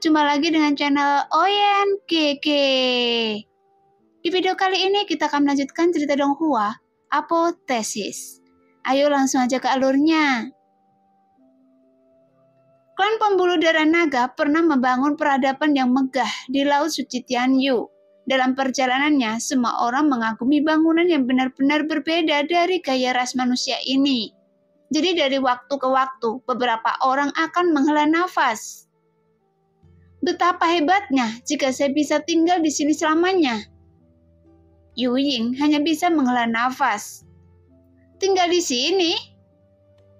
jumpa lagi dengan channel Oyen KK. Di video kali ini kita akan melanjutkan cerita dong Hua, Apotheosis. Ayo langsung aja ke alurnya. Klan pembuluh darah naga pernah membangun peradaban yang megah di Laut Suci Tianyu. Dalam perjalanannya, semua orang mengagumi bangunan yang benar-benar berbeda dari gaya ras manusia ini. Jadi dari waktu ke waktu, beberapa orang akan menghela nafas. Betapa hebatnya jika saya bisa tinggal di sini selamanya. Yu Ying hanya bisa menghela nafas. Tinggal di sini?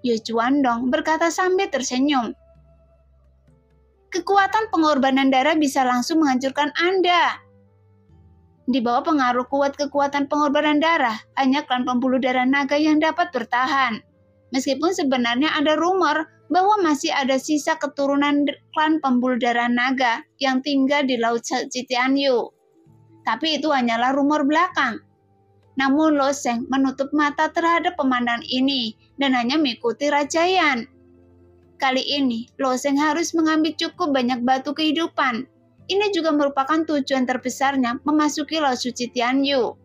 Yu Chuandong berkata sambil tersenyum. Kekuatan pengorbanan darah bisa langsung menghancurkan Anda. Di bawah pengaruh kuat kekuatan pengorbanan darah, hanya klan pembuluh darah naga yang dapat bertahan. Meskipun sebenarnya ada rumor bahwa masih ada sisa keturunan klan pembuluh darah naga yang tinggal di Laut Suci Tianyu. Tapi itu hanyalah rumor belakang. Namun Luo Sheng menutup mata terhadap pemandangan ini dan hanya mengikuti Raja Yan. Kali ini Luo Sheng harus mengambil cukup banyak batu kehidupan. Ini juga merupakan tujuan terbesarnya memasuki Laut Suci Tianyu.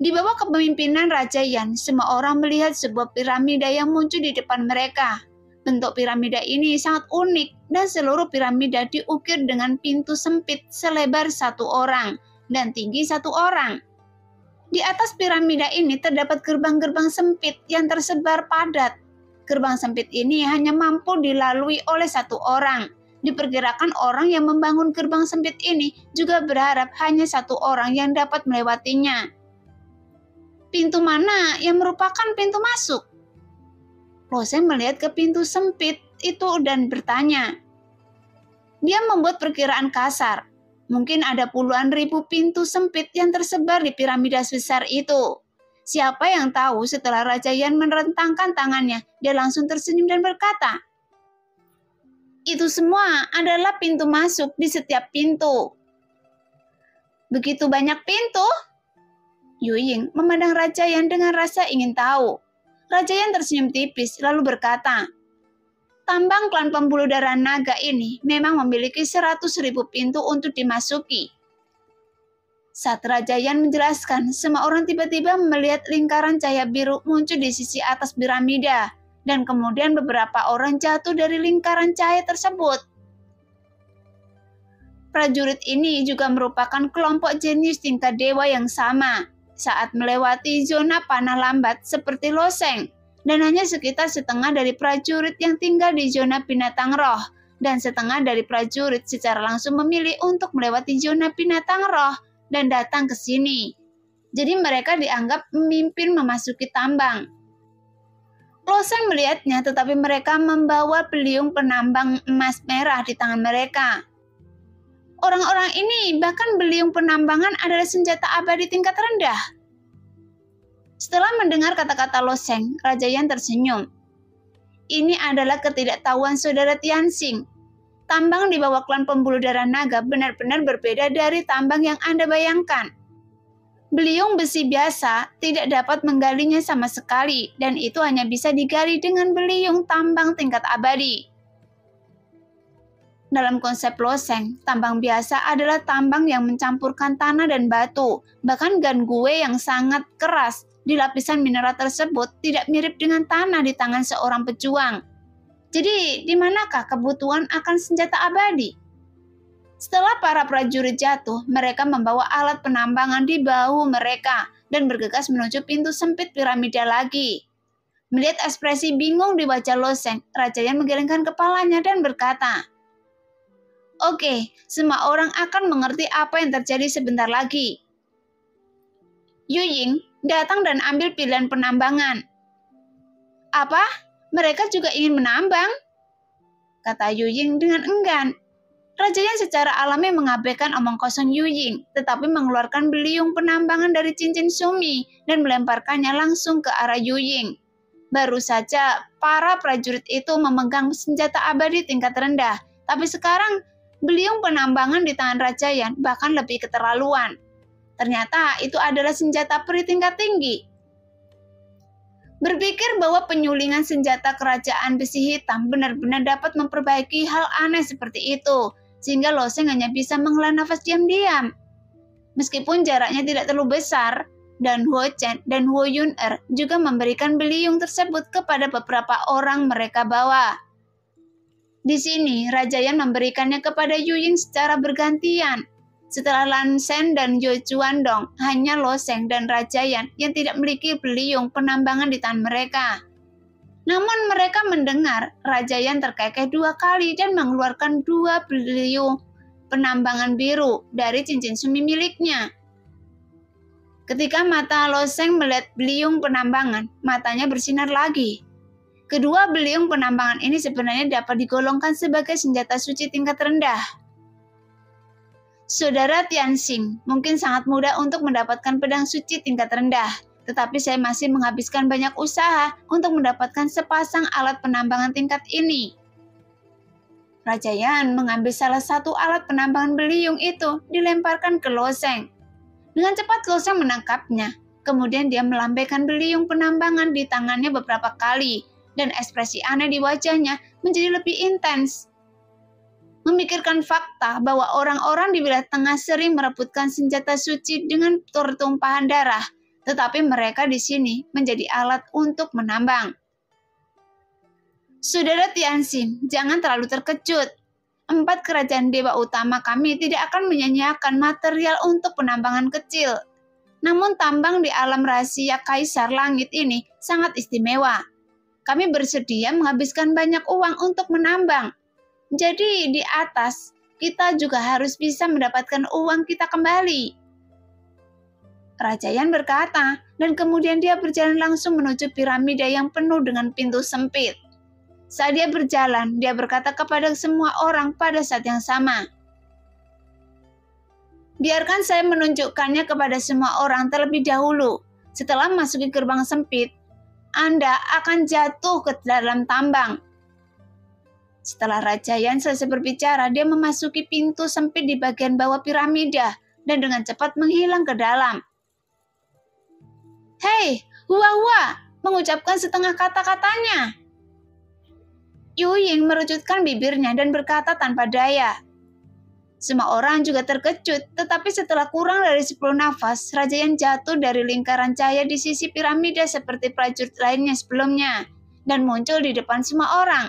Di bawah kepemimpinan Raja Yan, semua orang melihat sebuah piramida yang muncul di depan mereka. Bentuk piramida ini sangat unik dan seluruh piramida diukir dengan pintu sempit selebar satu orang dan tinggi satu orang. Di atas piramida ini terdapat gerbang-gerbang sempit yang tersebar padat. Gerbang sempit ini hanya mampu dilalui oleh satu orang. Diperkirakan orang yang membangun gerbang sempit ini juga berharap hanya satu orang yang dapat melewatinya. Pintu mana yang merupakan pintu masuk? Luo Sheng melihat ke pintu sempit itu dan bertanya. Dia membuat perkiraan kasar. Mungkin ada puluhan ribu pintu sempit yang tersebar di piramida sebesar itu. Siapa yang tahu setelah Raja Yan merentangkan tangannya, dia langsung tersenyum dan berkata, "Itu semua adalah pintu masuk di setiap pintu." "Begitu banyak pintu?" Yu Ying memandang Raja Yan dengan rasa ingin tahu. Raja Yan tersenyum tipis lalu berkata, "Tambang klan pembuluh darah naga ini memang memiliki 100.000 pintu untuk dimasuki." Saat Raja Yan menjelaskan, semua orang tiba-tiba melihat lingkaran cahaya biru muncul di sisi atas piramida, dan kemudian beberapa orang jatuh dari lingkaran cahaya tersebut. Prajurit ini juga merupakan kelompok jenius tingkat dewa yang sama. Saat melewati zona panah lambat seperti Luo Sheng, dan hanya sekitar setengah dari prajurit yang tinggal di zona binatang roh, dan setengah dari prajurit secara langsung memilih untuk melewati zona binatang roh dan datang ke sini. Jadi mereka dianggap memimpin memasuki tambang. Luo Sheng melihatnya, tetapi mereka membawa beliung penambang emas merah di tangan mereka. Orang-orang ini, bahkan beliung penambangan, adalah senjata abadi tingkat rendah. Setelah mendengar kata-kata Luo Sheng, Raja Yan tersenyum. Ini adalah ketidaktahuan saudara Tianxing. Tambang di bawah klan pembuluh darah naga benar-benar berbeda dari tambang yang Anda bayangkan. Beliung besi biasa tidak dapat menggalinya sama sekali, dan itu hanya bisa digali dengan beliung tambang tingkat abadi. Dalam konsep Luo Sheng, tambang biasa adalah tambang yang mencampurkan tanah dan batu. Bahkan gangue yang sangat keras di lapisan mineral tersebut tidak mirip dengan tanah di tangan seorang pejuang. Jadi, di manakah kebutuhan akan senjata abadi? Setelah para prajurit jatuh, mereka membawa alat penambangan di bahu mereka dan bergegas menuju pintu sempit piramida lagi. Melihat ekspresi bingung di wajah Luo Sheng, Raja Yan menggelengkan kepalanya dan berkata, "Oke, semua orang akan mengerti apa yang terjadi sebentar lagi." Yu Ying datang dan ambil pilihan penambangan. "Apa? Mereka juga ingin menambang?" kata Yu Ying dengan enggan. Raja Yan secara alami mengabaikan omong kosong Yu Ying, tetapi mengeluarkan beliung penambangan dari cincin sumi dan melemparkannya langsung ke arah Yu Ying. Baru saja para prajurit itu memegang senjata abadi tingkat rendah, tapi sekarang beliung penambangan di tangan Raja Yan bahkan lebih keterlaluan. Ternyata itu adalah senjata peri tingkat tinggi. Berpikir bahwa penyulingan senjata Kerajaan Besi Hitam benar-benar dapat memperbaiki hal aneh seperti itu, sehingga Luo Sheng hanya bisa menghela nafas diam-diam. Meskipun jaraknya tidak terlalu besar, dan Huo Chen dan Huo Yun'er juga memberikan beliung tersebut kepada beberapa orang mereka bawa. Di sini, Raja Yan memberikannya kepada Yu Ying secara bergantian. Setelah Lan Shen dan Yu Chuandong, hanya Luo Sheng dan Raja Yan yang tidak memiliki beliung penambangan di tangan mereka. Namun mereka mendengar Raja Yan terkekeh dua kali dan mengeluarkan dua beliung penambangan biru dari cincin sumi miliknya. Ketika mata Luo Sheng melihat beliung penambangan, matanya bersinar lagi. Kedua beliung penambangan ini sebenarnya dapat digolongkan sebagai senjata suci tingkat rendah. Saudara Tianxing, mungkin sangat mudah untuk mendapatkan pedang suci tingkat rendah, tetapi saya masih menghabiskan banyak usaha untuk mendapatkan sepasang alat penambangan tingkat ini. Raja Yan mengambil salah satu alat penambangan beliung itu, dilemparkan ke Luo Sheng. Dengan cepat Luo Sheng menangkapnya, kemudian dia melambaikan beliung penambangan di tangannya beberapa kali, dan ekspresi aneh di wajahnya menjadi lebih intens. Memikirkan fakta bahwa orang-orang di wilayah tengah sering merebutkan senjata suci dengan pertumpahan darah, tetapi mereka di sini menjadi alat untuk menambang. Saudara Tianxing, jangan terlalu terkejut. 4 kerajaan dewa utama kami tidak akan menyanyiakan material untuk penambangan kecil. Namun tambang di alam rahasia kaisar langit ini sangat istimewa. Kami bersedia menghabiskan banyak uang untuk menambang. Jadi di atas, kita juga harus bisa mendapatkan uang kita kembali. Raja Yan berkata, dan kemudian dia berjalan langsung menuju piramida yang penuh dengan pintu sempit. Saat dia berjalan, dia berkata kepada semua orang pada saat yang sama. Biarkan saya menunjukkannya kepada semua orang terlebih dahulu. Setelah masuki gerbang sempit, Anda akan jatuh ke dalam tambang. Setelah Raja Yan selesai berbicara, dia memasuki pintu sempit di bagian bawah piramida dan dengan cepat menghilang ke dalam. Hei, Hua-hua, mengucapkan setengah kata-katanya. Yu Ying merucutkan bibirnya dan berkata tanpa daya. Semua orang juga terkejut, tetapi setelah kurang dari 10 nafas, Raja Yan jatuh dari lingkaran cahaya di sisi piramida seperti prajurit lainnya sebelumnya dan muncul di depan semua orang.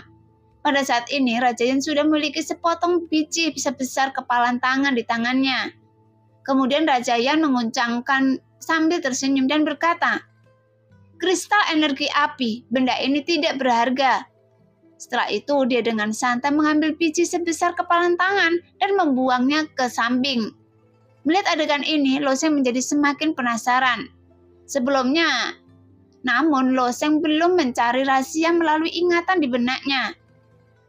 Pada saat ini, Raja Yan sudah memiliki sepotong biji sebesar kepalan tangan di tangannya. Kemudian Raja Yan menguncangkan sambil tersenyum dan berkata, "Kristal energi api, benda ini tidak berharga." Setelah itu, dia dengan santai mengambil biji sebesar kepalan tangan dan membuangnya ke samping. Melihat adegan ini, Luo Sheng menjadi semakin penasaran. Sebelumnya, namun Luo Sheng belum mencari rahasia melalui ingatan di benaknya.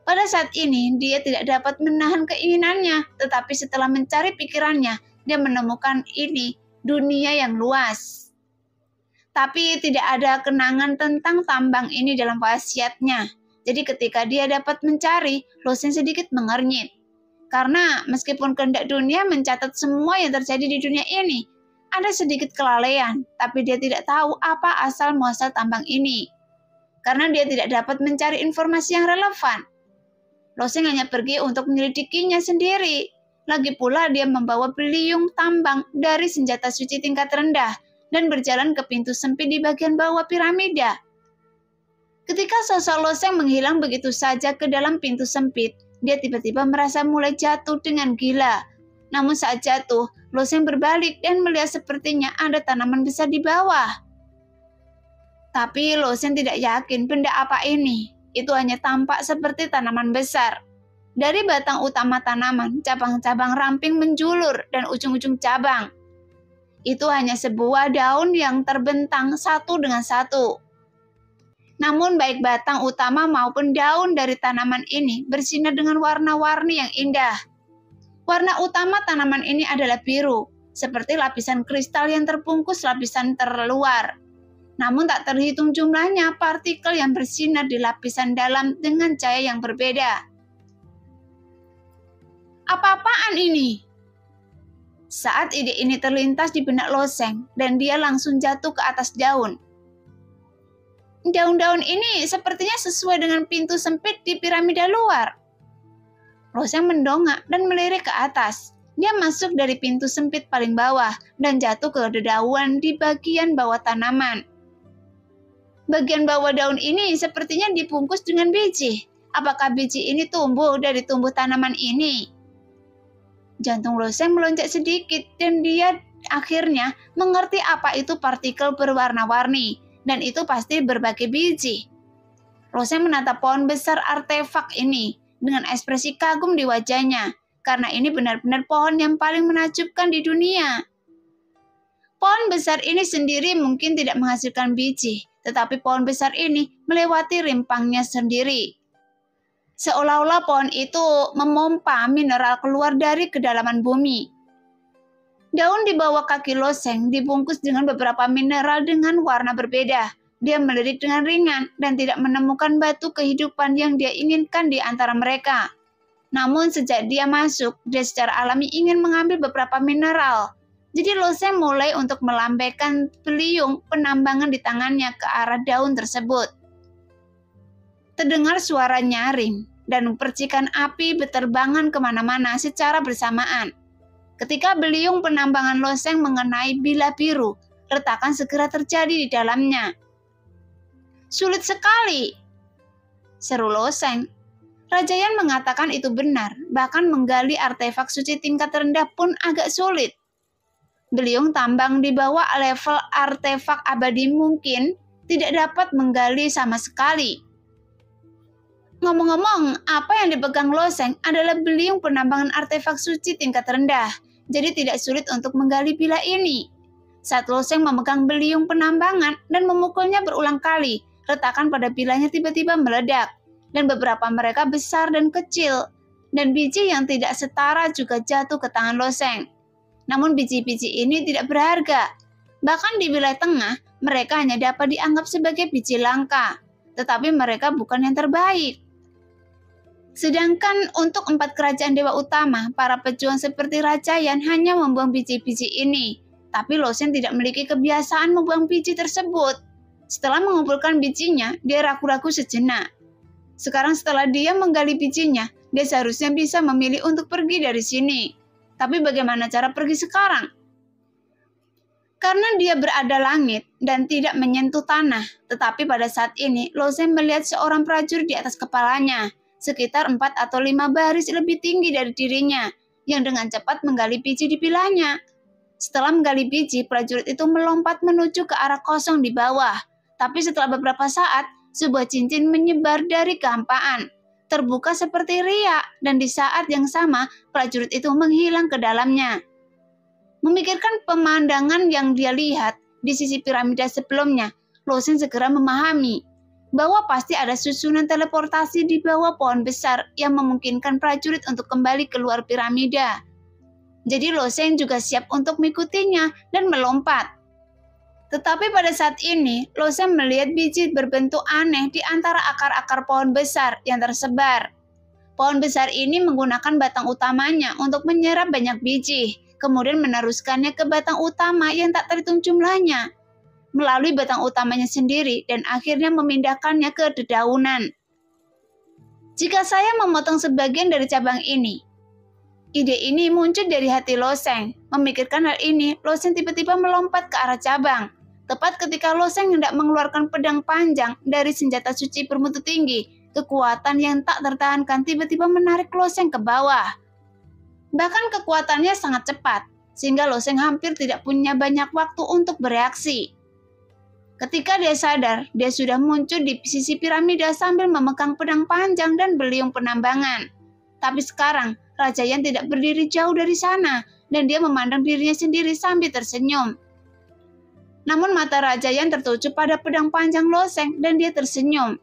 Pada saat ini, dia tidak dapat menahan keinginannya, tetapi setelah mencari pikirannya, dia menemukan ini dunia yang luas. Tapi tidak ada kenangan tentang tambang ini dalam wasiatnya. Jadi ketika dia dapat mencari, Luo Sheng sedikit mengernyit. Karena meskipun kehendak dunia mencatat semua yang terjadi di dunia ini, ada sedikit kelalaian, tapi dia tidak tahu apa asal-muasal tambang ini. Karena dia tidak dapat mencari informasi yang relevan. Luo Sheng hanya pergi untuk menyelidikinya sendiri. Lagi pula dia membawa beliung tambang dari senjata suci tingkat rendah dan berjalan ke pintu sempit di bagian bawah piramida. Ketika sosok Luo Sheng menghilang begitu saja ke dalam pintu sempit, dia tiba-tiba merasa mulai jatuh dengan gila. Namun saat jatuh, Luo Sheng berbalik dan melihat sepertinya ada tanaman besar di bawah. Tapi Luo Sheng tidak yakin benda apa ini. Itu hanya tampak seperti tanaman besar. Dari batang utama tanaman, cabang-cabang ramping menjulur dan ujung-ujung cabang. Itu hanya sebuah daun yang terbentang satu dengan satu. Namun baik batang utama maupun daun dari tanaman ini bersinar dengan warna-warni yang indah. Warna utama tanaman ini adalah biru, seperti lapisan kristal yang terbungkus lapisan terluar. Namun tak terhitung jumlahnya partikel yang bersinar di lapisan dalam dengan cahaya yang berbeda. Apa-apaan ini? Saat ide ini terlintas di benak Luo Sheng dan dia langsung jatuh ke atas daun. Daun-daun ini sepertinya sesuai dengan pintu sempit di piramida luar. Luo Sheng mendongak dan melirik ke atas. Dia masuk dari pintu sempit paling bawah dan jatuh ke dedaunan di bagian bawah tanaman. Bagian bawah daun ini sepertinya dibungkus dengan biji. Apakah biji ini tumbuh dari tumbuh tanaman ini? Jantung Luo Sheng melonjak sedikit dan dia akhirnya mengerti apa itu partikel berwarna-warni. Dan itu pasti berbagai biji. Luo Sheng menatap pohon besar artefak ini dengan ekspresi kagum di wajahnya, karena ini benar-benar pohon yang paling menakjubkan di dunia. Pohon besar ini sendiri mungkin tidak menghasilkan biji, tetapi pohon besar ini melewati rimpangnya sendiri. Seolah-olah pohon itu memompa mineral keluar dari kedalaman bumi. Daun di bawah kaki Luo Sheng dibungkus dengan beberapa mineral dengan warna berbeda. Dia melirik dengan ringan dan tidak menemukan batu kehidupan yang dia inginkan di antara mereka. Namun sejak dia masuk, dia secara alami ingin mengambil beberapa mineral. Jadi Luo Sheng mulai untuk melambaikan beliung penambangan di tangannya ke arah daun tersebut. Terdengar suara nyaring dan percikan api berterbangan kemana-mana secara bersamaan. Ketika beliung penambangan Luo Sheng mengenai bila biru, retakan segera terjadi di dalamnya. Sulit sekali, seru Luo Sheng. Raja Yan mengatakan itu benar, bahkan menggali artefak suci tingkat rendah pun agak sulit. Beliung tambang di bawah level artefak abadi mungkin tidak dapat menggali sama sekali. Ngomong-ngomong, apa yang dipegang Luo Sheng adalah beliung penambangan artefak suci tingkat rendah. Jadi tidak sulit untuk menggali bila ini. Saat Luo Sheng memegang beliung penambangan dan memukulnya berulang kali, retakan pada bilanya tiba-tiba meledak. Dan beberapa mereka besar dan kecil. Dan biji yang tidak setara juga jatuh ke tangan Luo Sheng. Namun biji-biji ini tidak berharga. Bahkan di wilayah tengah, mereka hanya dapat dianggap sebagai biji langka. Tetapi mereka bukan yang terbaik. Sedangkan untuk 4 kerajaan dewa utama, para pejuang seperti Raja Yan hanya membuang biji-biji ini. Tapi Luo Sheng tidak memiliki kebiasaan membuang biji tersebut. Setelah mengumpulkan bijinya, dia ragu-ragu sejenak. Sekarang setelah dia menggali bijinya, dia seharusnya bisa memilih untuk pergi dari sini. Tapi bagaimana cara pergi sekarang? Karena dia berada langit dan tidak menyentuh tanah. Tetapi pada saat ini, Luo Sheng melihat seorang prajurit di atas kepalanya. Sekitar 4 atau 5 baris lebih tinggi dari dirinya, yang dengan cepat menggali biji di bilanya. Setelah menggali biji, prajurit itu melompat menuju ke arah kosong di bawah. Tapi setelah beberapa saat, sebuah cincin menyebar dari kehampaan, terbuka seperti riak, dan di saat yang sama, prajurit itu menghilang ke dalamnya. Memikirkan pemandangan yang dia lihat di sisi piramida sebelumnya, Luo Sheng segera memahami bahwa pasti ada susunan teleportasi di bawah pohon besar yang memungkinkan prajurit untuk kembali keluar piramida. Jadi Luo Sheng juga siap untuk mengikutinya dan melompat. Tetapi pada saat ini, Luo Sheng melihat biji berbentuk aneh di antara akar-akar pohon besar yang tersebar. Pohon besar ini menggunakan batang utamanya untuk menyerap banyak biji, kemudian meneruskannya ke batang utama yang tak terhitung jumlahnya. Melalui batang utamanya sendiri dan akhirnya memindahkannya ke dedaunan. Jika saya memotong sebagian dari cabang ini, ide ini muncul dari hati Luo Sheng. Memikirkan hal ini, Luo Sheng tiba-tiba melompat ke arah cabang. Tepat ketika Luo Sheng hendak mengeluarkan pedang panjang dari senjata suci bermutu tinggi, kekuatan yang tak tertahankan tiba-tiba menarik Luo Sheng ke bawah. Bahkan kekuatannya sangat cepat, sehingga Luo Sheng hampir tidak punya banyak waktu untuk bereaksi. Ketika dia sadar, dia sudah muncul di sisi piramida sambil memegang pedang panjang dan beliung penambangan. Tapi sekarang, Raja Yan tidak berdiri jauh dari sana, dan dia memandang dirinya sendiri sambil tersenyum. Namun mata Raja Yan tertuju pada pedang panjang Luo Sheng, dan dia tersenyum.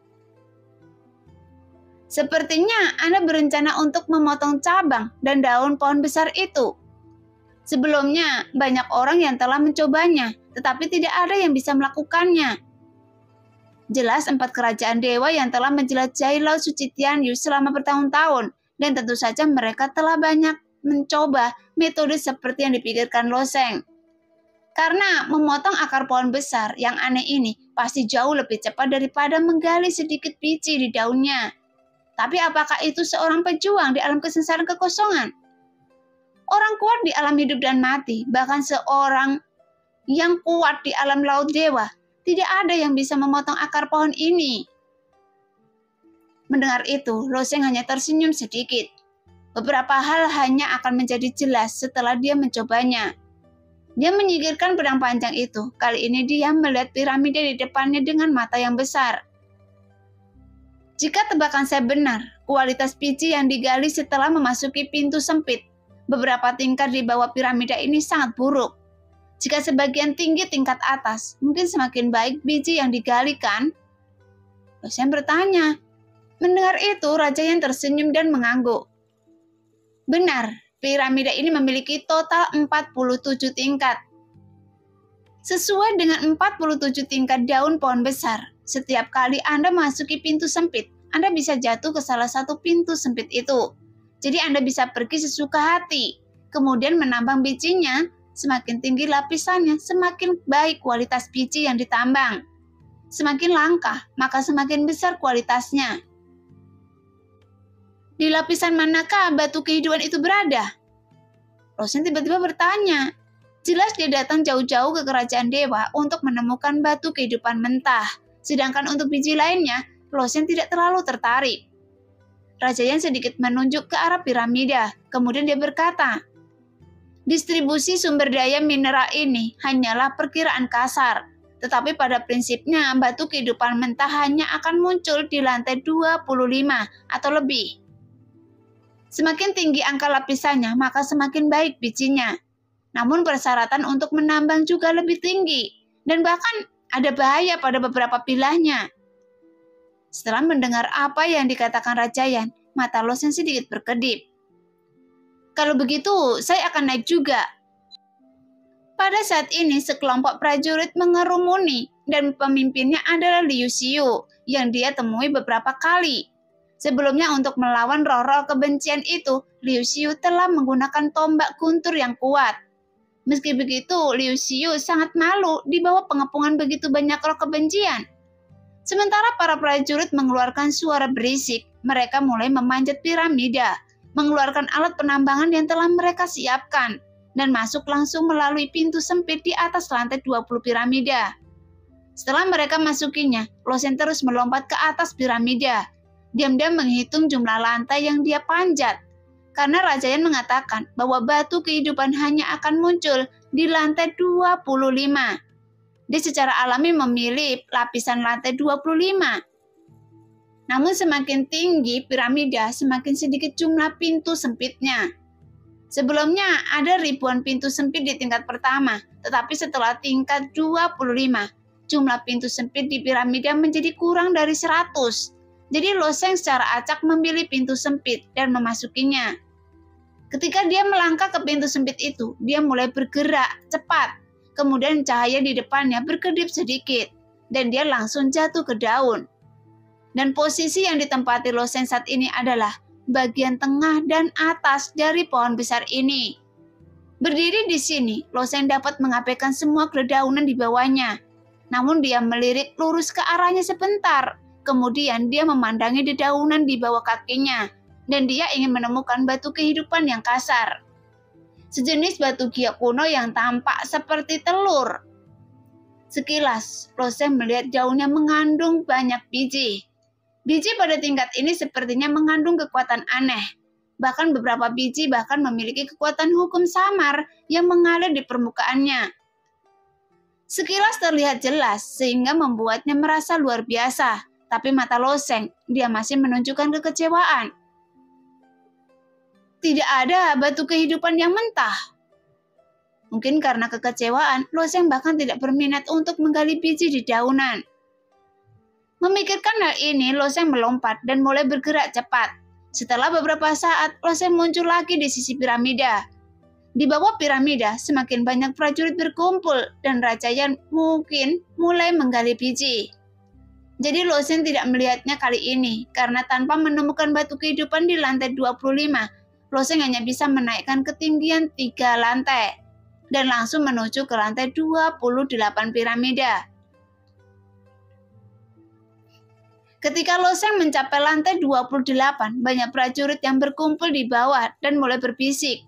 Sepertinya Anda berencana untuk memotong cabang dan daun pohon besar itu. Sebelumnya, banyak orang yang telah mencobanya, tetapi tidak ada yang bisa melakukannya. Jelas 4 kerajaan dewa yang telah menjelajahi Laut Suci Tianyu selama bertahun-tahun, dan tentu saja mereka telah banyak mencoba metode seperti yang dipikirkan Luo Sheng. Karena memotong akar pohon besar yang aneh ini pasti jauh lebih cepat daripada menggali sedikit biji di daunnya. Tapi apakah itu seorang pejuang di alam kesengsaraan kekosongan? Orang kuat di alam hidup dan mati, bahkan seorang yang kuat di alam laut dewa, tidak ada yang bisa memotong akar pohon ini. Mendengar itu, Luo Sheng hanya tersenyum sedikit. Beberapa hal hanya akan menjadi jelas setelah dia mencobanya. Dia menyingkirkan pedang panjang itu. Kali ini dia melihat piramida di depannya dengan mata yang besar. Jika tebakan saya benar, kualitas biji yang digali setelah memasuki pintu sempit beberapa tingkat di bawah piramida ini sangat buruk. Jika sebagian tinggi tingkat atas, mungkin semakin baik biji yang digali, kan? Luo Sheng bertanya. Mendengar itu, Raja Yan tersenyum dan mengangguk. Benar, piramida ini memiliki total 47 tingkat. Sesuai dengan 47 tingkat daun pohon besar, setiap kali Anda masuki pintu sempit, Anda bisa jatuh ke salah satu pintu sempit itu. Jadi Anda bisa pergi sesuka hati, kemudian menambang bijinya. Semakin tinggi lapisannya, semakin baik kualitas biji yang ditambang. Semakin langka, maka semakin besar kualitasnya. Di lapisan manakah batu kehidupan itu berada? Luo Sheng tiba-tiba bertanya. Jelas dia datang jauh-jauh ke kerajaan dewa untuk menemukan batu kehidupan mentah. Sedangkan untuk biji lainnya, Luo Sheng tidak terlalu tertarik. Raja Yan sedikit menunjuk ke arah piramida, kemudian dia berkata, distribusi sumber daya mineral ini hanyalah perkiraan kasar, tetapi pada prinsipnya batu kehidupan mentah hanya akan muncul di lantai 25 atau lebih. Semakin tinggi angka lapisannya, maka semakin baik bijinya. Namun persyaratan untuk menambang juga lebih tinggi, dan bahkan ada bahaya pada beberapa pilahnya. Setelah mendengar apa yang dikatakan Raja Yan, mata Luo Sheng sedikit berkedip. Kalau begitu, saya akan naik juga. Pada saat ini, sekelompok prajurit mengerumuni dan pemimpinnya adalah Liu Xiu yang dia temui beberapa kali. Sebelumnya untuk melawan roh-roh kebencian itu, Liu Xiu telah menggunakan tombak guntur yang kuat. Meski begitu, Liu Xiu sangat malu di bawah pengepungan begitu banyak roh kebencian. Sementara para prajurit mengeluarkan suara berisik, mereka mulai memanjat piramida, mengeluarkan alat penambangan yang telah mereka siapkan, dan masuk langsung melalui pintu sempit di atas lantai 20 piramida. Setelah mereka masukinya, Luo Sheng terus melompat ke atas piramida, diam-diam menghitung jumlah lantai yang dia panjat, karena Raja Yan mengatakan bahwa batu kehidupan hanya akan muncul di lantai 25. Dia secara alami memilih lapisan lantai 25. Namun semakin tinggi piramida, semakin sedikit jumlah pintu sempitnya. Sebelumnya ada ribuan pintu sempit di tingkat pertama, tetapi setelah tingkat 25, jumlah pintu sempit di piramida menjadi kurang dari 100. Jadi Luo Sheng secara acak memilih pintu sempit dan memasukinya. Ketika dia melangkah ke pintu sempit itu, dia mulai bergerak cepat. Kemudian cahaya di depannya berkedip sedikit, dan dia langsung jatuh ke daun. Dan posisi yang ditempati Luo Sheng saat ini adalah bagian tengah dan atas dari pohon besar ini. Berdiri di sini, Luo Sheng dapat mengabaikan semua kedaunan di bawahnya. Namun dia melirik lurus ke arahnya sebentar. Kemudian dia memandangi dedaunan di bawah kakinya. Dan dia ingin menemukan batu kehidupan yang kasar. Sejenis batu giok kuno yang tampak seperti telur. Sekilas, Luo Sheng melihat daunnya mengandung banyak biji. Biji pada tingkat ini sepertinya mengandung kekuatan aneh. Bahkan beberapa biji bahkan memiliki kekuatan hukum samar yang mengalir di permukaannya. Sekilas terlihat jelas sehingga membuatnya merasa luar biasa. Tapi mata Luo Sheng, dia masih menunjukkan kekecewaan. Tidak ada batu kehidupan yang mentah. Mungkin karena kekecewaan, Luo Sheng bahkan tidak berminat untuk menggali biji di daunan. Memikirkan hal ini, Luo Sheng melompat dan mulai bergerak cepat. Setelah beberapa saat, Luo Sheng muncul lagi di sisi piramida. Di bawah piramida, semakin banyak prajurit berkumpul dan Raja Yan mungkin mulai menggali biji. Jadi Luo Sheng tidak melihatnya kali ini, karena tanpa menemukan batu kehidupan di lantai 25, Luo Sheng hanya bisa menaikkan ketinggian 3 lantai dan langsung menuju ke lantai 28 piramida. Ketika Luo Sheng mencapai lantai 28, banyak prajurit yang berkumpul di bawah dan mulai berbisik.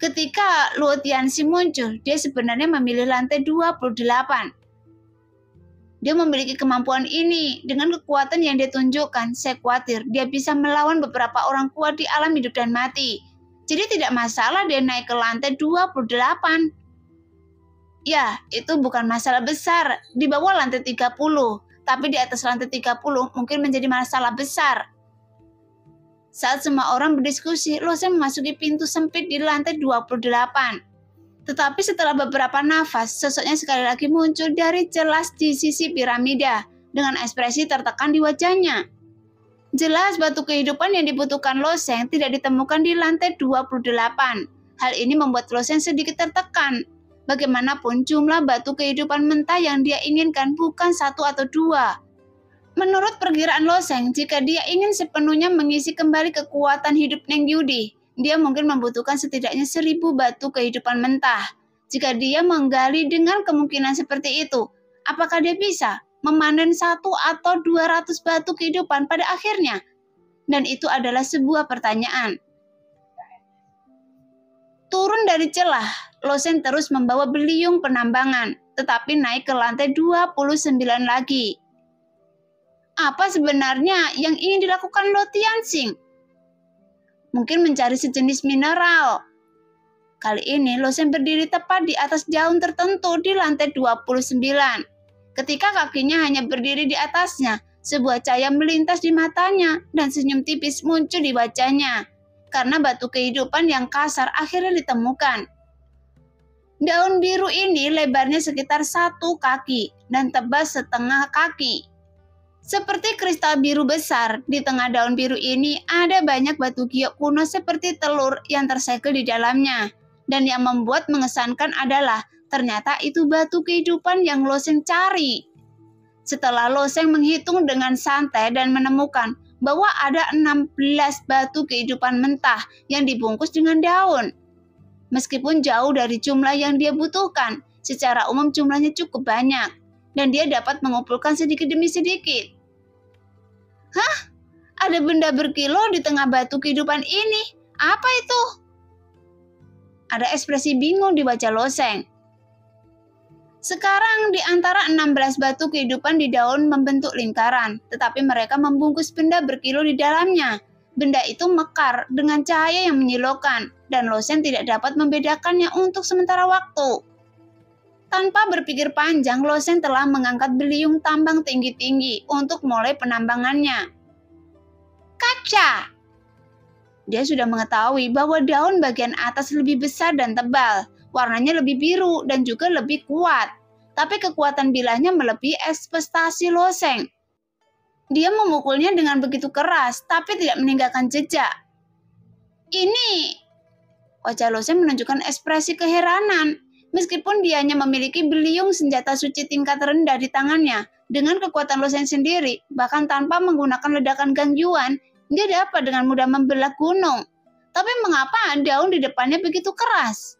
Ketika Luo Tianxing muncul, dia sebenarnya memilih lantai 28. Dia memiliki kemampuan ini. Dengan kekuatan yang dia tunjukkan, saya khawatir dia bisa melawan beberapa orang kuat di alam hidup dan mati. Jadi tidak masalah dia naik ke lantai 28. Ya, itu bukan masalah besar. Di bawah lantai 30. Tapi di atas lantai 30 mungkin menjadi masalah besar. Saat semua orang berdiskusi, Luo Sheng memasuki pintu sempit di lantai 28. Tetapi setelah beberapa nafas, sosoknya sekali lagi muncul dari jelas di sisi piramida dengan ekspresi tertekan di wajahnya. Jelas batu kehidupan yang dibutuhkan Luo Sheng tidak ditemukan di lantai 28. Hal ini membuat Luo Sheng sedikit tertekan. Bagaimanapun, jumlah batu kehidupan mentah yang dia inginkan bukan satu atau dua. Menurut perkiraan Luo Sheng, jika dia ingin sepenuhnya mengisi kembali kekuatan hidup Neng Yudi, dia mungkin membutuhkan setidaknya 1000 batu kehidupan mentah. Jika dia menggali dengan kemungkinan seperti itu, apakah dia bisa memanen 100 atau 200 batu kehidupan pada akhirnya? Dan itu adalah sebuah pertanyaan. Turun dari celah, Luo Sheng terus membawa beliung penambangan, tetapi naik ke lantai 29 lagi. Apa sebenarnya yang ingin dilakukan Luo Tianxing? Mungkin mencari sejenis mineral. Kali ini Luo Sheng berdiri tepat di atas daun tertentu di lantai 29. Ketika kakinya hanya berdiri di atasnya, sebuah cahaya melintas di matanya dan senyum tipis muncul di wajahnya. Karena batu kehidupan yang kasar akhirnya ditemukan. Daun biru ini lebarnya sekitar 1 kaki dan tebal setengah kaki. Seperti kristal biru besar, di tengah daun biru ini ada banyak batu giok kuno seperti telur yang tersegel di dalamnya. Dan yang membuat mengesankan adalah ternyata itu batu kehidupan yang Luo Sheng cari. Setelah Luo Sheng menghitung dengan santai dan menemukan bahwa ada 16 batu kehidupan mentah yang dibungkus dengan daun. Meskipun jauh dari jumlah yang dia butuhkan, secara umum jumlahnya cukup banyak, dan dia dapat mengumpulkan sedikit demi sedikit. Hah? Ada benda berkilau di tengah batu kehidupan ini? Apa itu? Ada ekspresi bingung di wajah Luo Sheng. Sekarang di antara 16 batu kehidupan di daun membentuk lingkaran, tetapi mereka membungkus benda berkilau di dalamnya. Benda itu mekar dengan cahaya yang menyilaukan, dan Luo Sheng tidak dapat membedakannya untuk sementara waktu. Tanpa berpikir panjang, Luo Sheng telah mengangkat beliung tambang tinggi-tinggi untuk mulai penambangannya. Kaca! Dia sudah mengetahui bahwa daun bagian atas lebih besar dan tebal. Warnanya lebih biru dan juga lebih kuat, tapi kekuatan bilahnya melebihi ekspektasi Luo Sheng. Dia memukulnya dengan begitu keras, tapi tidak meninggalkan jejak. Ini, wajah Luo Sheng menunjukkan ekspresi keheranan. Meskipun dia hanya memiliki beliung senjata suci tingkat rendah di tangannya, dengan kekuatan Luo Sheng sendiri, bahkan tanpa menggunakan ledakan gangguan, dia dapat dengan mudah membelah gunung. Tapi mengapa daun di depannya begitu keras?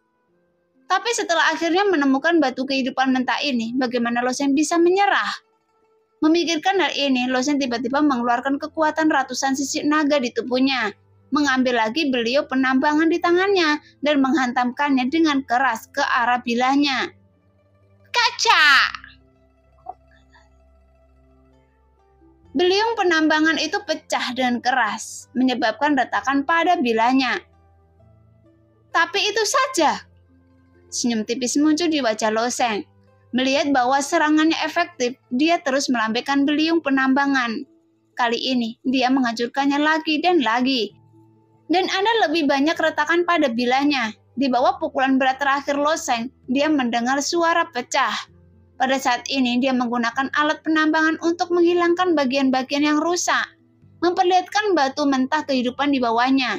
Tapi setelah akhirnya menemukan batu kehidupan mentah ini, bagaimana Luo Sheng bisa menyerah? Memikirkan hal ini, Luo Sheng tiba-tiba mengeluarkan kekuatan ratusan sisik naga di tubuhnya, mengambil lagi beliau penambangan di tangannya, dan menghantamkannya dengan keras ke arah bilahnya. Kaca! Beliung penambangan itu pecah dengan keras, menyebabkan retakan pada bilahnya. Tapi itu saja. Senyum tipis muncul di wajah Luo Sheng. Melihat bahwa serangannya efektif, dia terus melambaikan beliung penambangan. Kali ini, dia menghancurkannya lagi dan lagi. Dan ada lebih banyak retakan pada bilahnya. Di bawah pukulan berat terakhir Luo Sheng, dia mendengar suara pecah. Pada saat ini, dia menggunakan alat penambangan untuk menghilangkan bagian-bagian yang rusak, memperlihatkan batu mentah kehidupan di bawahnya.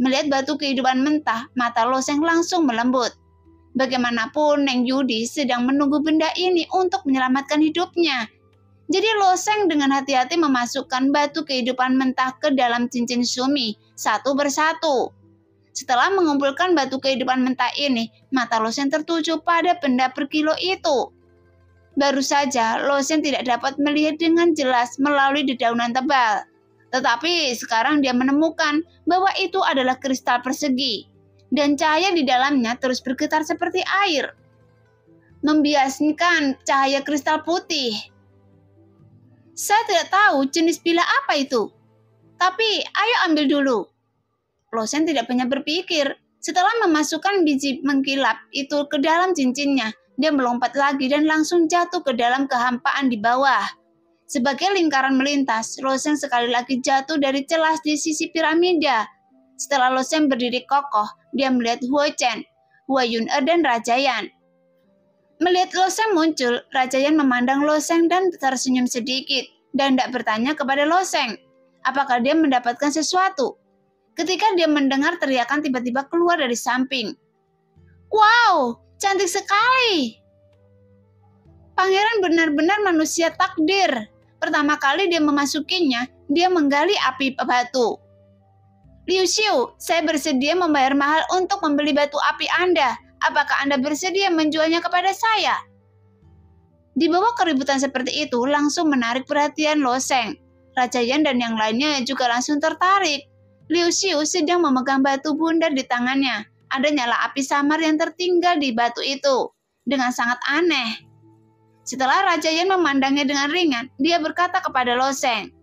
Melihat batu kehidupan mentah, mata Luo Sheng langsung melembut. Bagaimanapun, Neng Yudi sedang menunggu benda ini untuk menyelamatkan hidupnya. Jadi Luo Sheng dengan hati-hati memasukkan batu kehidupan mentah ke dalam cincin sumi, satu persatu. Setelah mengumpulkan batu kehidupan mentah ini, mata Luo Sheng tertuju pada benda per kilo itu. Baru saja Luo Sheng tidak dapat melihat dengan jelas melalui dedaunan tebal. Tetapi sekarang dia menemukan bahwa itu adalah kristal persegi, dan cahaya di dalamnya terus bergetar seperti air, membiaskan cahaya kristal putih. Saya tidak tahu jenis bilah apa itu, tapi ayo ambil dulu. Luo Sheng tidak banyak berpikir. Setelah memasukkan biji mengkilap itu ke dalam cincinnya, dia melompat lagi dan langsung jatuh ke dalam kehampaan di bawah. Sebagai lingkaran melintas, Luo Sheng sekali lagi jatuh dari celah di sisi piramida. Setelah Luo Sheng berdiri kokoh, dia melihat Huo Chen, Huo Yun'er, dan Raja Yan. Melihat Luo Sheng muncul, Raja Yan memandang Luo Sheng dan tersenyum sedikit, dan tidak bertanya kepada Luo Sheng apakah dia mendapatkan sesuatu. Ketika dia mendengar teriakan tiba-tiba keluar dari samping. Wow, cantik sekali! Pangeran benar-benar manusia takdir. Pertama kali dia memasukinya, dia menggali api batu. Liu Xiu, saya bersedia membayar mahal untuk membeli batu api Anda. Apakah Anda bersedia menjualnya kepada saya? Di bawah keributan seperti itu langsung menarik perhatian Luo Sheng. Raja Yan dan yang lainnya juga langsung tertarik. Liu Xiu sedang memegang batu bundar di tangannya. Ada nyala api samar yang tertinggal di batu itu. Dengan sangat aneh. Setelah Raja Yan memandangnya dengan ringan, dia berkata kepada Luo Sheng.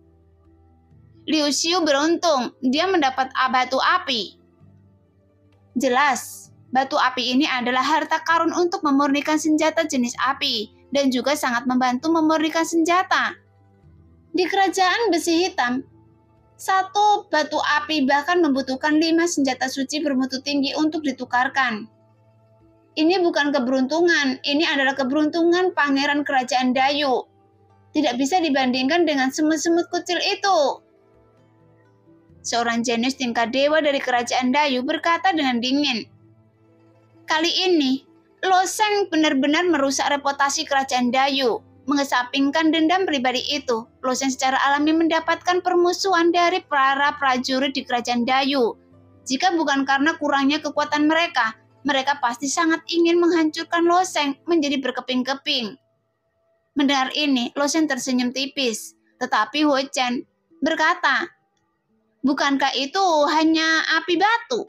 Liu Xiu beruntung, dia mendapat batu api. Jelas. Batu api ini adalah harta karun untuk memurnikan senjata jenis api dan juga sangat membantu memurnikan senjata. Di Kerajaan Besi Hitam, satu batu api bahkan membutuhkan 5 senjata suci bermutu tinggi untuk ditukarkan. Ini bukan keberuntungan, ini adalah keberuntungan Pangeran Kerajaan Dayu. Tidak bisa dibandingkan dengan semut-semut kecil itu. Seorang jenius tingkat dewa dari Kerajaan Dayu berkata dengan dingin, kali ini, Luo Sheng benar-benar merusak reputasi Kerajaan Dayu. Mengesampingkan dendam pribadi itu, Luo Sheng secara alami mendapatkan permusuhan dari para prajurit di Kerajaan Dayu. Jika bukan karena kurangnya kekuatan mereka, mereka pasti sangat ingin menghancurkan Luo Sheng menjadi berkeping-keping. Mendengar ini, Luo Sheng tersenyum tipis. Tetapi Huo Chen berkata, bukankah itu hanya api batu?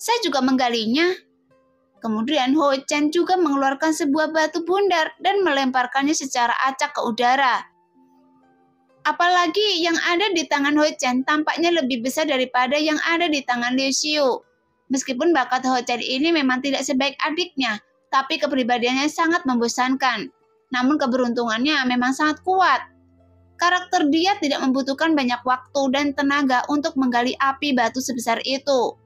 Saya juga menggalinya. Kemudian Huo Chen juga mengeluarkan sebuah batu bundar dan melemparkannya secara acak ke udara. Apalagi yang ada di tangan Huo Chen tampaknya lebih besar daripada yang ada di tangan Liu Xiu. Meskipun bakat Huo Chen ini memang tidak sebaik adiknya, tapi kepribadiannya sangat membosankan. Namun keberuntungannya memang sangat kuat. Karakter dia tidak membutuhkan banyak waktu dan tenaga untuk menggali api batu sebesar itu.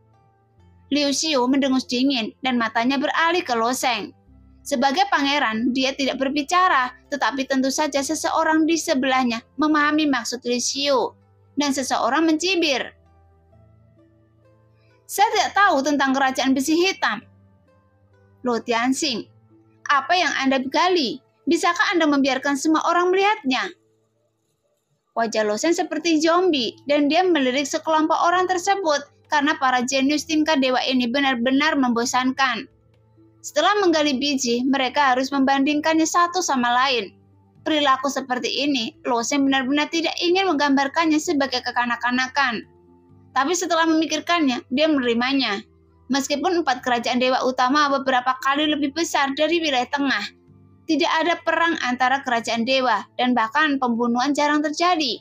Liu Xiu mendengus dingin dan matanya beralih ke Luo Sheng. Sebagai pangeran, dia tidak berbicara, tetapi tentu saja seseorang di sebelahnya memahami maksud Liu Xiu, dan seseorang mencibir. Saya tidak tahu tentang Kerajaan Besi Hitam. Luo Tianxing, apa yang Anda gali? Bisakah Anda membiarkan semua orang melihatnya? Wajah Luo Sheng seperti zombie, dan dia melirik sekelompok orang tersebut, karena para jenius tingkat dewa ini benar-benar membosankan. Setelah menggali biji, mereka harus membandingkannya satu sama lain. Perilaku seperti ini, Luo Sheng benar-benar tidak ingin menggambarkannya sebagai kekanak-kanakan. Tapi setelah memikirkannya, dia menerimanya. Meskipun 4 kerajaan dewa utama beberapa kali lebih besar dari wilayah tengah, tidak ada perang antara kerajaan dewa dan bahkan pembunuhan jarang terjadi.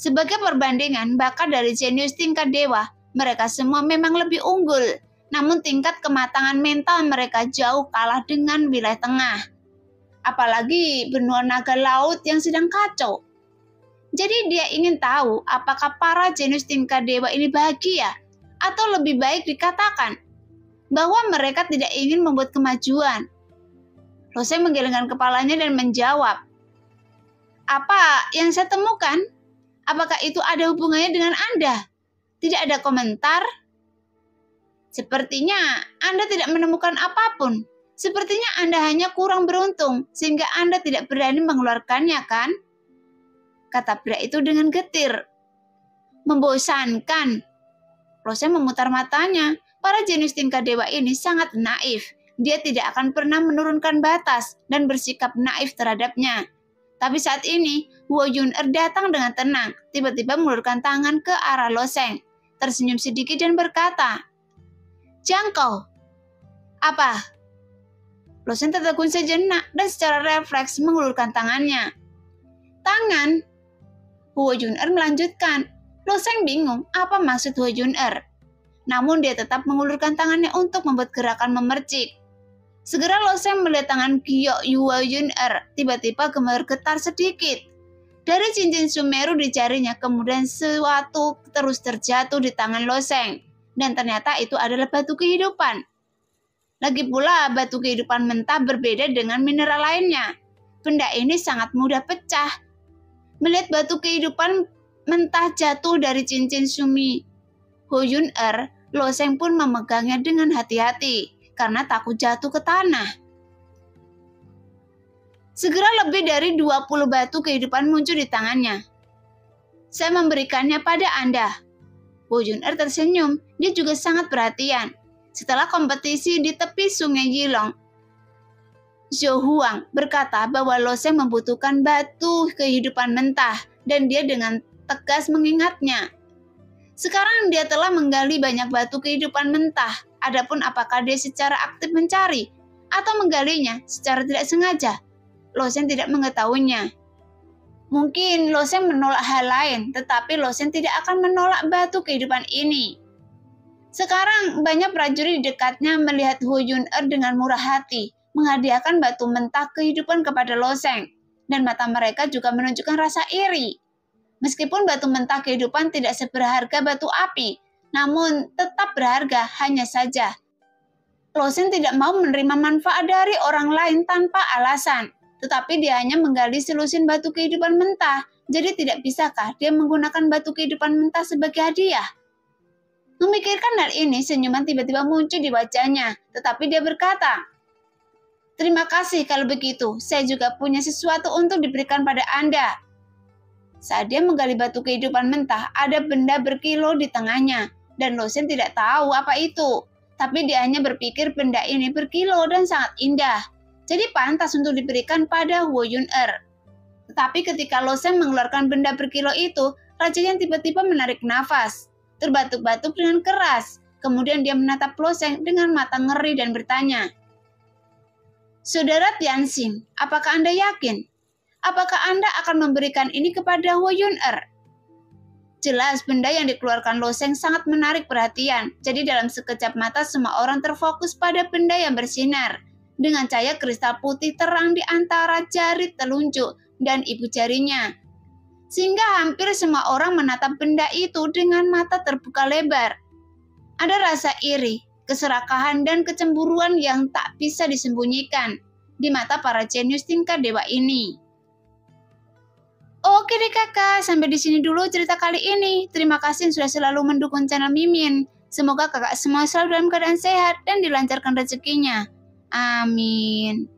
Sebagai perbandingan, bakat dari jenius tingkat dewa, mereka semua memang lebih unggul, namun tingkat kematangan mental mereka jauh kalah dengan wilayah tengah. Apalagi benua naga laut yang sedang kacau. Jadi dia ingin tahu apakah para jenius tingkat dewa ini bahagia, atau lebih baik dikatakan bahwa mereka tidak ingin membuat kemajuan. Luo Sheng menggelengkan kepalanya dan menjawab, apa yang saya temukan? Apakah itu ada hubungannya dengan Anda? Tidak ada komentar. Sepertinya Anda tidak menemukan apapun. Sepertinya Anda hanya kurang beruntung, sehingga Anda tidak berani mengeluarkannya, kan? Kata pria itu dengan getir. Membosankan. Luo Sheng memutar matanya. Para jenius tingkat dewa ini sangat naif. dia tidak akan pernah menurunkan batas dan bersikap naif terhadapnya. Tapi saat ini, Huo Yun'er datang dengan tenang, tiba-tiba mengulurkan tangan ke arah Luo Sheng, tersenyum sedikit dan berkata, "Jangkau." "Apa?" Luo Sheng tertegun sejenak dan secara refleks mengulurkan tangannya. "Tangan?" Huo Yun'er melanjutkan. Luo Sheng bingung apa maksud Huo Yun'er. Namun dia tetap mengulurkan tangannya untuk membuat gerakan memercik. Segera Luo Sheng melihat tangan Giyok Huo Yun'er tiba-tiba gemetar sedikit. Dari cincin Sumeru di jarinya kemudian sesuatu terus terjatuh di tangan Luo Sheng. Dan ternyata itu adalah batu kehidupan. Lagi pula batu kehidupan mentah berbeda dengan mineral lainnya. Benda ini sangat mudah pecah. Melihat batu kehidupan mentah jatuh dari cincin Sumi Huo Yun'er, Luo Sheng pun memegangnya dengan hati-hati karena takut jatuh ke tanah. Segera lebih dari 20 batu kehidupan muncul di tangannya. "Saya memberikannya pada Anda." Huo Yun'er tersenyum, dia juga sangat perhatian. Setelah kompetisi di tepi sungai Yilong, Zhou Huang berkata bahwa Luo Sheng membutuhkan batu kehidupan mentah dan dia dengan tegas mengingatnya. Sekarang dia telah menggali banyak batu kehidupan mentah. Adapun apakah dia secara aktif mencari atau menggalinya secara tidak sengaja, Luo Sheng tidak mengetahuinya. Mungkin Luo Sheng menolak hal lain, tetapi Luo Sheng tidak akan menolak batu kehidupan ini. Sekarang banyak prajurit di dekatnya melihat Huo Yun'er dengan murah hati menghadiahkan batu mentah kehidupan kepada Luo Sheng, dan mata mereka juga menunjukkan rasa iri. Meskipun batu mentah kehidupan tidak seberharga batu api, namun tetap berharga. Hanya saja Luo Sheng tidak mau menerima manfaat dari orang lain tanpa alasan, tetapi dia hanya menggali selusin batu kehidupan mentah, jadi tidak bisakah dia menggunakan batu kehidupan mentah sebagai hadiah? Memikirkan hal ini, senyuman tiba-tiba muncul di wajahnya, tetapi dia berkata, "Terima kasih kalau begitu, saya juga punya sesuatu untuk diberikan pada Anda." Saat dia menggali batu kehidupan mentah, ada benda berkilau di tangannya, dan Luo Sheng tidak tahu apa itu. Tapi dia hanya berpikir benda ini berkilau dan sangat indah, jadi pantas untuk diberikan pada Huo Yun'er. Tetapi ketika Luo Sheng mengeluarkan benda berkilau itu, Raja Yan tiba-tiba menarik nafas, terbatuk-batuk dengan keras. Kemudian dia menatap Luo Sheng dengan mata ngeri dan bertanya, "Saudara Tianxing, apakah Anda yakin? Apakah Anda akan memberikan ini kepada Huo Yun'er?" Jelas benda yang dikeluarkan Luo Sheng sangat menarik perhatian, jadi dalam sekejap mata semua orang terfokus pada benda yang bersinar dengan cahaya kristal putih terang di antara jari telunjuk dan ibu jarinya, sehingga hampir semua orang menatap benda itu dengan mata terbuka lebar. Ada rasa iri, keserakahan, dan kecemburuan yang tak bisa disembunyikan di mata para jenius tingkat dewa ini. Oke deh kakak, sampai di sini dulu cerita kali ini. Terima kasih yang sudah selalu mendukung channel Mimin. Semoga kakak semua selalu dalam keadaan sehat dan dilancarkan rezekinya. Amin.